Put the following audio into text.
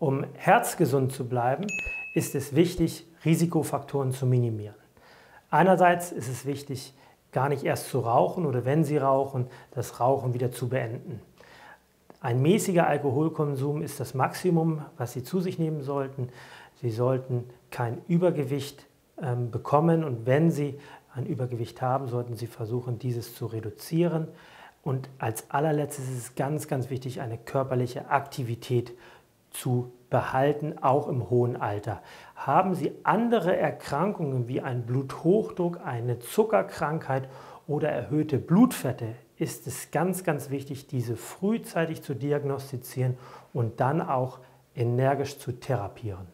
Um herzgesund zu bleiben, ist es wichtig, Risikofaktoren zu minimieren. Einerseits ist es wichtig, gar nicht erst zu rauchen oder wenn Sie rauchen, das Rauchen wieder zu beenden. Ein mäßiger Alkoholkonsum ist das Maximum, was Sie zu sich nehmen sollten. Sie sollten kein Übergewicht bekommen und wenn Sie ein Übergewicht haben, sollten Sie versuchen, dieses zu reduzieren. Und als allerletztes ist es ganz, ganz wichtig, eine körperliche Aktivität zu behalten, auch im hohen Alter. Haben Sie andere Erkrankungen wie einen Bluthochdruck, eine Zuckerkrankheit oder erhöhte Blutfette, ist es ganz, ganz wichtig, diese frühzeitig zu diagnostizieren und dann auch energisch zu therapieren.